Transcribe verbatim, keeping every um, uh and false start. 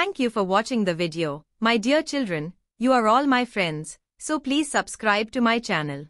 Thank you for watching the video. My dear children, you are all my friends, so please subscribe to my channel.